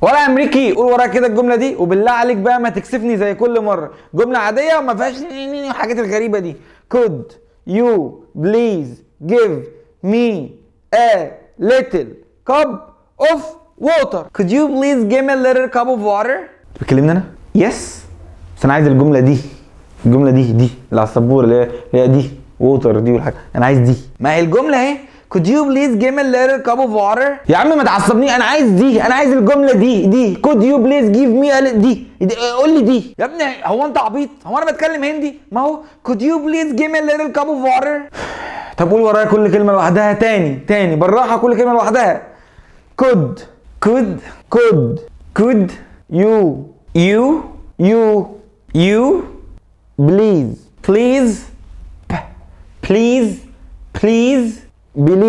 ولا امريكي قول ورايا كده الجمله دي وبالله عليك بقى ما تكسفني زي كل مره، جمله عاديه وما فيهاش الحاجات الغريبه دي. Could you please give me a little cup of water؟ Could you please give me a little cup of water؟ بتكلمني انا؟ يس، بس انا عايز الجمله دي، الجمله دي اللي على السبوره اللي هي دي ووتر دي والحاجه، انا عايز دي. ما هي الجمله اهي Could you please give me a little cup of water؟ يا عم ما تعصبني، انا عايز دي، انا عايز الجمله دي Could you please give me a little دي قول لي دي يا ابني. هو انت عبيط؟ هو انا بتكلم هندي؟ ما هو Could you please give me a little cup of water؟ طب قول ورايا كل كلمه لوحدها تاني بالراحه، كل كلمه لوحدها. Could could could could you please please give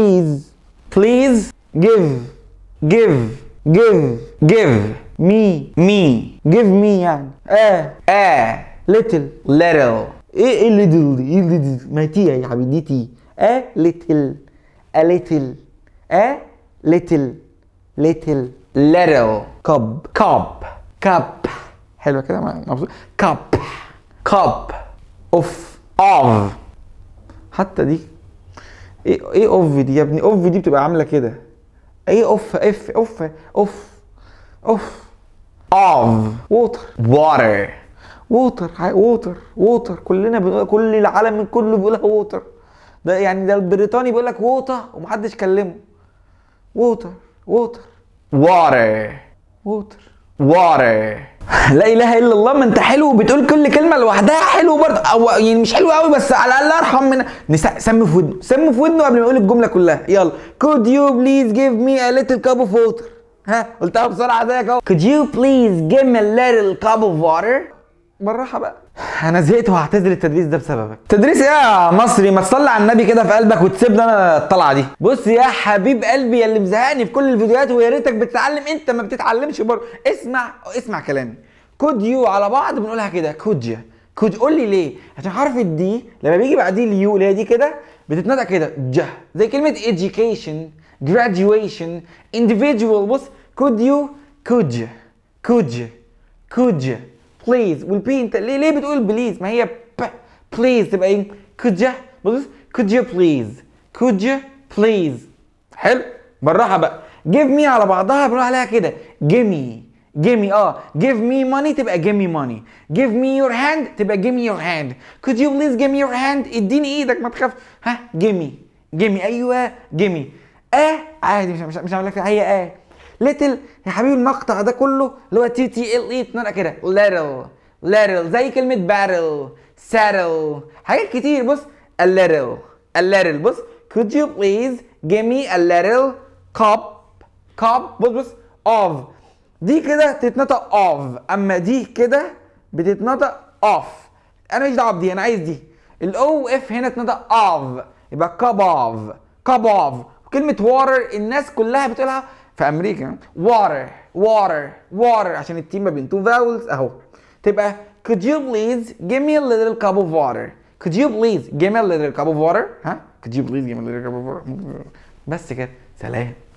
me يعني a little ايه الليتل دي؟ ايه الليتل؟ ما هي تي يا حبيبي، دي تي. a little cup حلوه كده، مبسوط. cup of حتى دي ايه اوف دي يا ابني؟ اوف دي بتبقى عامله كده ايه؟ اوف اف اوف اوف اوف اوف ووتر كلنا بنقول، كل العالم كله بيقولها ووتر. ده يعني ده البريطاني بيقول لك ووتر ومحدش كلمه. ووتر لا اله الا الله. ما انت حلو وبتقول كل كلمه لوحدها حلو برضه، او يعني مش حلو قوي بس على الاقل ارحم من سم في ودنه، سم في ودنه قبل ما يقول الجمله كلها. يلا Could you please give me a little cup of water؟ ها قلتها بسرعه زيك اهو. Could you please give me a little cup of water؟ بالراحه بقى، انا زهقت وهعتذر التدريس ده بسببك. تدريس ايه يا مصري؟ ما تصلي على النبي كده في قلبك وتسيبني انا الطلعه دي. بص يا حبيب قلبي يا اللي مزهقني في كل الفيديوهات، ويا ريتك بتتعلم، انت ما بتتعلمش برضه. اسمع كلامي. كود يو على بعض بنقولها كده كود قول لي ليه؟ عشان حرف الدي لما بيجي بعديه اليو اللي هي دي كده بتتنطق كده جه، زي كلمه education graduation individual. بص كود يو كود بليز والبي، انت ليه بتقول بليز؟ ما هي بليز تبقى ايه؟ كوجا. بص كوجا بليز حلو. بالراحه بقى. جيف مي على بعضها بنقول عليها كده جيمي جيف مي ماني تبقى جيمي ماني، جيف مي يور هاند تبقى جيمي يور هاند، كود يو بليز جيمي يور هاند، اديني ايدك ما تخاف. ها جيمي ايوه جيمي عادي، مش هقول لك هي ليتل يا حبيبي. المقطع ده كله اللي هو TTLE بتنطق كده ليتل زي كلمه بارل ساتل حاجات كتير. بص a little بص could you please give me a little cup بص of دي كده تتنطق of، اما دي كده بتتنطق of. انا مش دعوه بدي، انا عايز دي الاو اف هنا تتنطق of، يبقى cup of. كلمه water الناس كلها بتقولها في امريكا water عشان التيم ما بين تو فاولز اهو، تبقى could you please give me a little cup of water ها could you please give me a little cup of water بس كده. سلام.